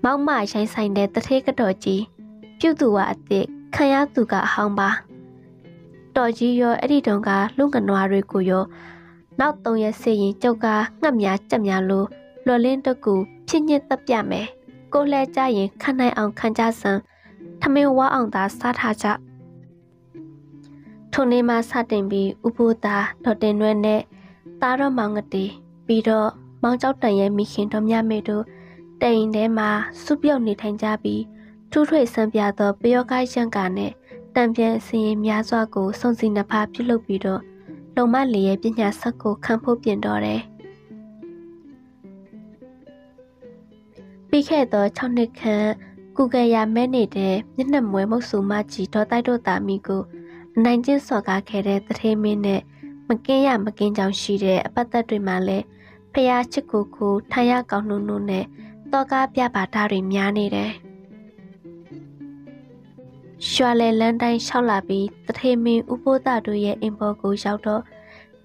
เมาหมายใช้ใส่ในตะเทกระดอจีพิวตัวอัติขยาตุกะหองบาดอจีโยอดีตองกาลุงกันวารีกุโยนอกตรงยาเสียงเจ้ากางับยาจับยาลูลอเล่นตะกูพิญญตับยาเมโกแลใจยิงข้างในอ่องขันจ้าสังทำไมว่าอ่องตาซาทาจะทนในมาซาเต็มบีอุบูตาดอเดนเวเนตาเรามังกตีปีโดมังเจ้าแต่ยังมีเขียนดอมยาเมดูแต่ยินได้มาสุบยอดในทางจาบีทุกถ้วยสัมผัสต่อเปรียกใกล้เชิงกันเนี่ยแต่เพียงสิ่งมีอาจว่ากูส่งสินภาพพิลุบิดอลงมาเลียเป็นยาสักกูข้ามพบเปลี่ยนดอเลยปีแค่ต่อช่องเด็กแค่กูแกยาแม่เนเดยันนำมวยมักสูมาจีต่อใต้โดตามีกูนายจิ้นสอกาแค่เดตเทมินเนี่ยมันเกี่ยมันเกี่ยจังชีเดอปัตตาดุยมาเลยพยาชิกูกูทายาเกาหนุนเนี่ยตอกาเปียบาดาริมยานี่เด้ชัวเลนแลนได้เช่าลาบีตะเทมินอุปตาดูเยอินโบกูยาวดอ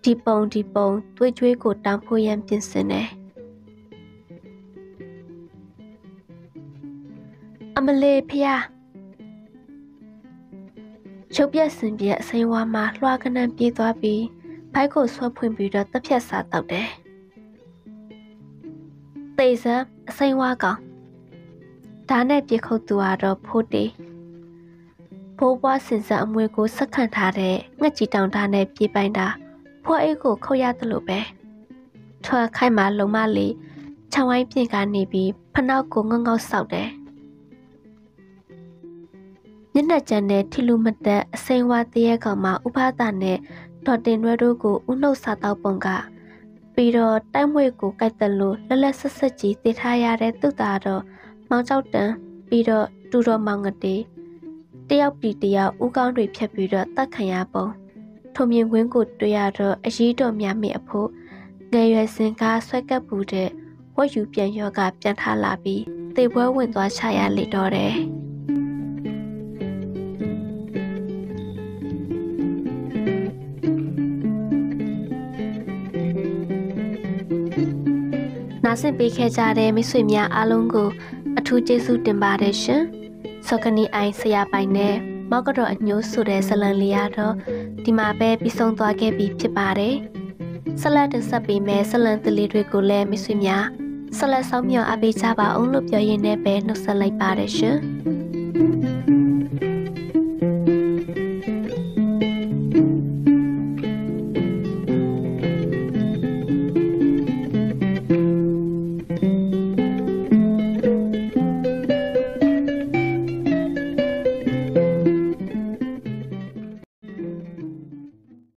ดีปงดีปงด้วยช่วยกูตามผู้ยันเป็นเสน่ห์อเมเลพยาชกเบียสินเบียไซวามาลวากนันปีตัวบีไพ่กูสวบพื้นบีดอตะเพียสาตอกเด้เตยซะไซวากังตาในเปียกตัวรอพูดดีพบว่าสินสะมวยกูสักขันทาเรงะจีตองตาในปีไปดาพวกไอ้กูเข้ายาตลุเบเธอไขมาลงมาลีชาวไอ้เปียการนีบีพนาวกูเงาเงาเสาเดยันดาจันเนที่ลูมันแต่ไซวาเตียกังมาอุปาตาเนตอดเดนวรูกูอุโนสาตาปงกาปีรอใต้มวยกูไกตลุและและสัสจีติทายาเรตุตาโดมองเจ้าเดินปีรอดูรอมังกตีเตียวปีเตียวอุกางดุยเพียบปีรอตักขยาปงทมยิงเว้นกูตัวยาโดอจีโดมีเมียพุเงยเวสินกาสวยกับบูเดว่าอยู่เปลี่ยนโยกาเปลี่ยนทาลาบีเตว่าเว้นตัวชายาลิดอเรน่าเสียดายแค่จ่าเรมิสุยมีอาลงกูอัฐุเจสุติมบาเรชันสกันีไอสยาไปเน่มอกรออัญญสุเรสลันลียาโรที่มาเปปิสงตัวแกบีพิบาเรสลัดสปีเมสลันตลีริกุเลมิสุยมีสลัดสองมีอาเบจ่าบาองลุบย่อยเน่เปนุสไลบาเรชัน